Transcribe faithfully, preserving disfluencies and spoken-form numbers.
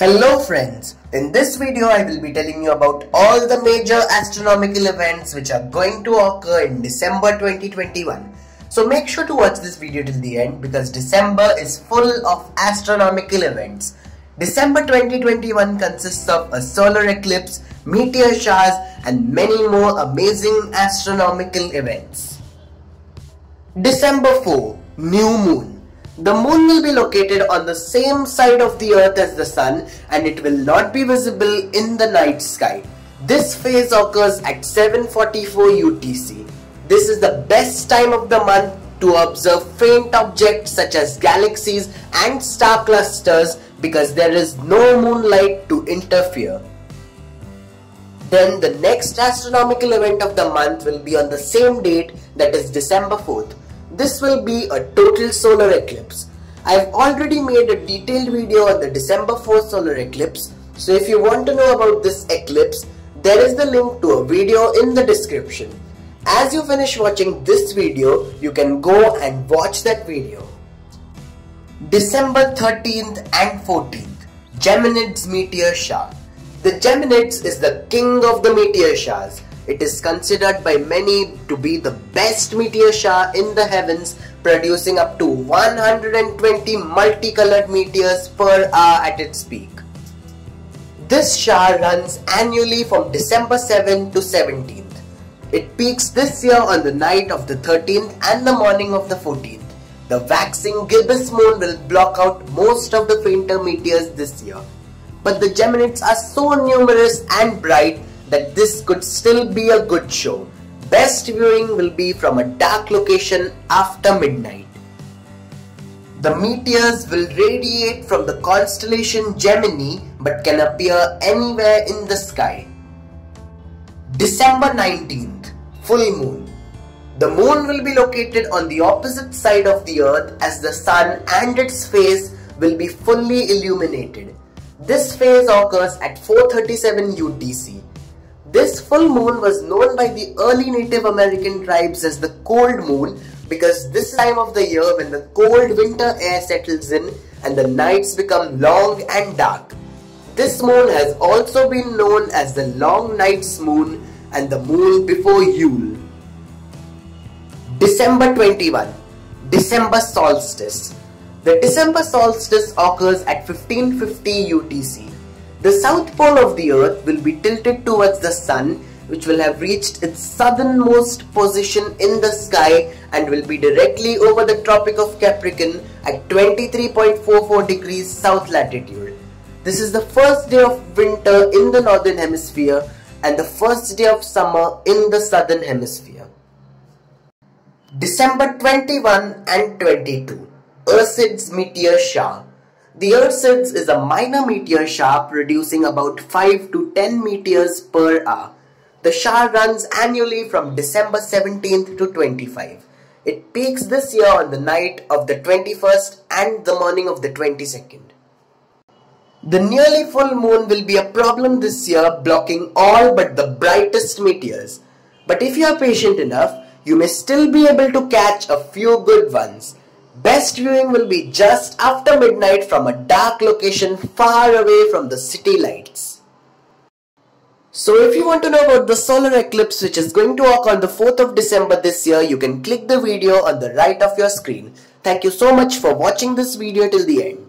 Hello friends, in this video I will be telling you about all the major astronomical events which are going to occur in December twenty twenty-one. So make sure to watch this video till the end because December is full of astronomical events. December twenty twenty-one consists of a solar eclipse, meteor showers and many more amazing astronomical events. December fourth, New Moon. The moon will be located on the same side of the earth as the sun and it will not be visible in the night sky. This phase occurs at seven forty-four U T C. This is the best time of the month to observe faint objects such as galaxies and star clusters because there is no moonlight to interfere. Then the next astronomical event of the month will be on the same date, that is December fourth. This will be a total solar eclipse. I've already made a detailed video on the December fourth solar eclipse. So if you want to know about this eclipse, there is the link to a video in the description. As you finish watching this video, you can go and watch that video. December thirteenth and fourteenth, Geminids meteor shower. The Geminids is the king of the meteor showers. It is considered by many to be the best meteor shower in the heavens, producing up to one hundred twenty multicolored meteors per hour at its peak. This shower runs annually from December seventh to seventeenth. It peaks this year on the night of the thirteenth and the morning of the fourteenth. The waxing gibbous moon will block out most of the fainter meteors this year. But the Geminids are so numerous and bright that this could still be a good show. Best viewing will be from a dark location after midnight. The meteors will radiate from the constellation Gemini but can appear anywhere in the sky. December nineteenth, full moon. The moon will be located on the opposite side of the earth as the sun, and its face will be fully illuminated. This phase occurs at four thirty-seven U T C. This full moon was known by the early Native American tribes as the cold moon because this time of the year, when the cold winter air settles in and the nights become long and dark. This moon has also been known as the long night's moon and the moon before Yule. December twenty-first, December solstice. The December solstice occurs at fifteen fifty U T C. The south pole of the earth will be tilted towards the sun, which will have reached its southernmost position in the sky and will be directly over the Tropic of Capricorn at twenty-three point four four degrees south latitude. This is the first day of winter in the northern hemisphere and the first day of summer in the southern hemisphere. December twenty-first and twenty-second, Ursids meteor shower. The Ursids is a minor meteor shower producing about five to ten meteors per hour. The shower runs annually from December seventeenth to twenty-fifth. It peaks this year on the night of the twenty-first and the morning of the twenty-second. The nearly full moon will be a problem this year, blocking all but the brightest meteors. But if you are patient enough, you may still be able to catch a few good ones. Best viewing will be just after midnight from a dark location far away from the city lights. So if you want to know about the solar eclipse which is going to occur on the fourth of December this year, you can click the video on the right of your screen. Thank you so much for watching this video till the end.